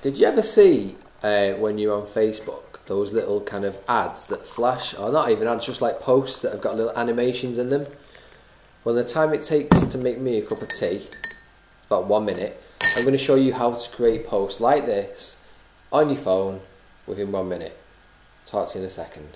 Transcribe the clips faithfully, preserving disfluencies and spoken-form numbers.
Jeff, did you ever see uh, when you're on Facebook those little kind of ads that flash, or not even ads, just like posts that have got little animations in them? Well, the time it takes to make me a cup of tea, about one minute, I'm going to show you how to create posts like this on your phone within one minute. Talk to you in a second.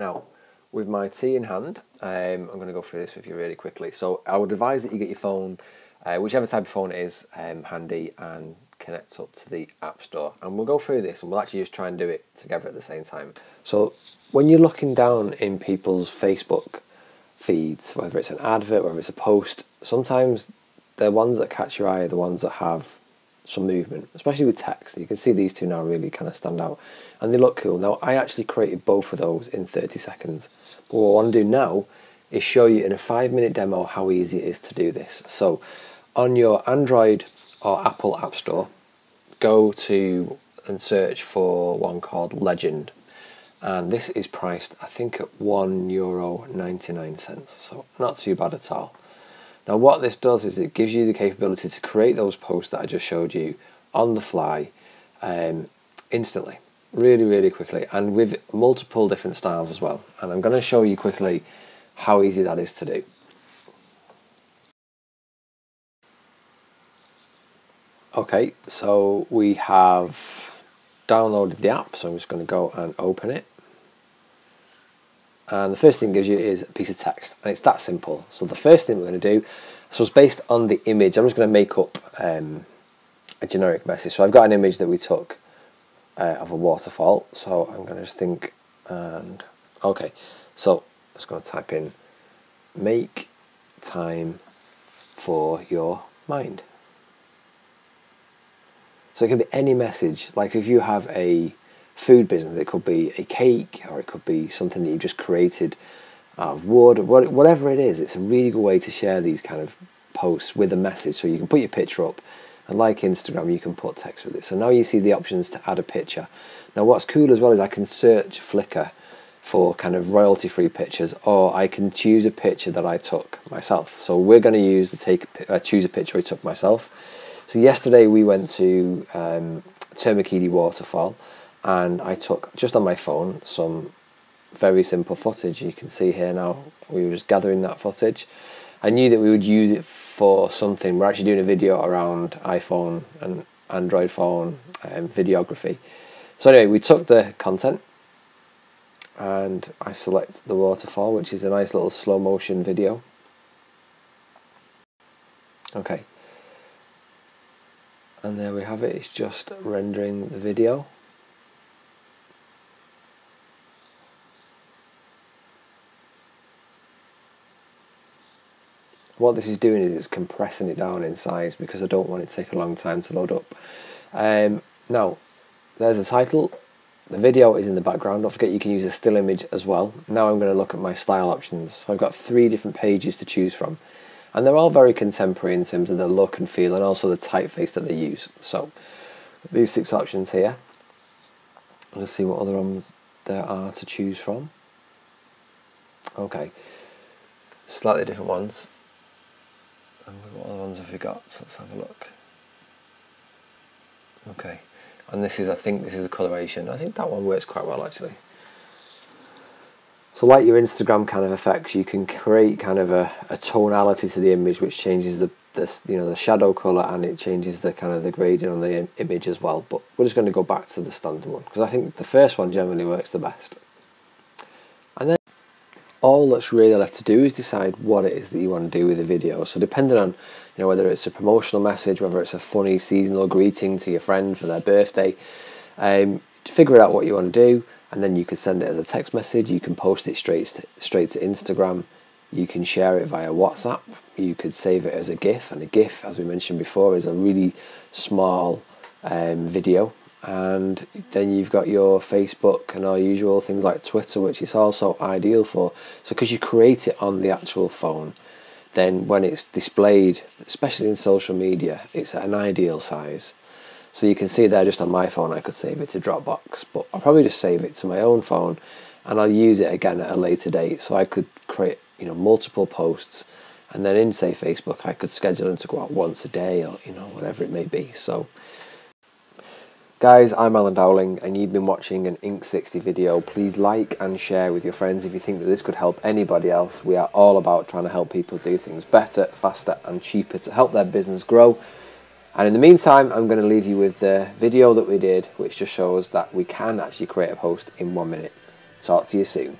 Now, with my tea in hand, um, I'm going to go through this with you really quickly. So I would advise that you get your phone, uh, whichever type of phone it is, um, handy and connect up to the App Store. And we'll go through this and we'll actually just try and do it together at the same time. So when you're looking down in people's Facebook feeds, whether it's an advert, whether it's a post, sometimes the ones that catch your eye are the ones that have some movement, especially with text. You can see these two now really kind of stand out and they look cool. Now I actually created both of those in thirty seconds, but what I want to do now is show you in a five minute demo how easy it is to do this. So on your Android or Apple App Store, go to and search for one called Legend, and this is priced I think at one euro ninety-nine cents, so not too bad at all. Now what this does is it gives you the capability to create those posts that I just showed you on the fly, um, instantly, really, really quickly, and with multiple different styles as well. And I'm going to show you quickly how easy that is to do. Okay, so we have downloaded the app, so I'm just going to go and open it. And the first thing it gives you is a piece of text, and it's that simple. So the first thing we're going to do, so it's based on the image, I'm just going to make up um, a generic message. So I've got an image that we took uh, of a waterfall, so I'm going to just think, and okay, so I'm just going to type in make time for your mind. So it can be any message, like if you have a food business, it could be a cake, or it could be something that you just created out of wood, whatever it is. It's a really good way to share these kind of posts with a message, so you can put your picture up, and like Instagram, you can put text with it. So now you see the options to add a picture. Now what's cool as well is I can search Flickr for kind of royalty-free pictures, or I can choose a picture that I took myself. So we're going to use the take uh, choose a picture I took myself. So yesterday we went to um, Termikini Waterfall, and I took, just on my phone, some very simple footage. You can see here now, we were just gathering that footage. I knew that we would use it for something. We're actually doing a video around iPhone and Android phone and videography. So anyway, we took the content and I select the waterfall, which is a nice little slow motion video. Okay. And there we have it, it's just rendering the video. What this is doing is it's compressing it down in size because I don't want it to take a long time to load up. Um, now, there's a title. The video is in the background. Don't forget you can use a still image as well. Now I'm going to look at my style options. So I've got three different pages to choose from. And they're all very contemporary in terms of the look and feel and also the typeface that they use. So these six options here. Let's see what other ones there are to choose from. Okay, slightly different ones. What other ones have we got? So let's have a look. Okay, and this is, I think this is the coloration. I think that one works quite well actually. So like your Instagram kind of effects, you can create kind of a, a tonality to the image which changes the, the you know the shadow colour, and it changes the kind of the gradient on the image as well. But we're just going to go back to the standard one because I think the first one generally works the best. And then all that's really left to do is decide what it is that you want to do with the video. So depending on, you know, whether it's a promotional message, whether it's a funny seasonal greeting to your friend for their birthday, um, figure out what you want to do, and then you can send it as a text message, you can post it straight to, straight to Instagram, you can share it via WhatsApp, you could save it as a GIF, and a GIF, as we mentioned before, is a really small um, video. And then you've got your Facebook and our usual things like Twitter, which is also ideal for. So because you create it on the actual phone, then when it's displayed, especially in social media, it's at an ideal size. So you can see there, just on my phone I could save it to Dropbox, but I'll probably just save it to my own phone and I'll use it again at a later date. So I could create, you know, multiple posts, and then in, say, Facebook, I could schedule them to go out once a day, or, you know, whatever it may be. So guys, I'm Alan Dowling, and you've been watching an Ink sixty video. Please like and share with your friends if you think that this could help anybody else. We are all about trying to help people do things better, faster and cheaper to help their business grow. And in the meantime, I'm going to leave you with the video that we did, which just shows that we can actually create a post in one minute. Talk to you soon.